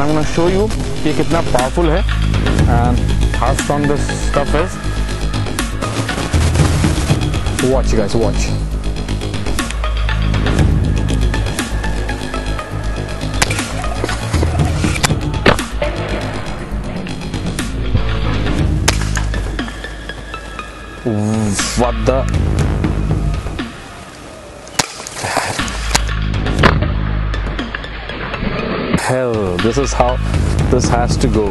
and I'm going to show you कि कितना powerful है and how strong this stuff is. Watch, guys, watch. What the? Hell, this is how this has to go.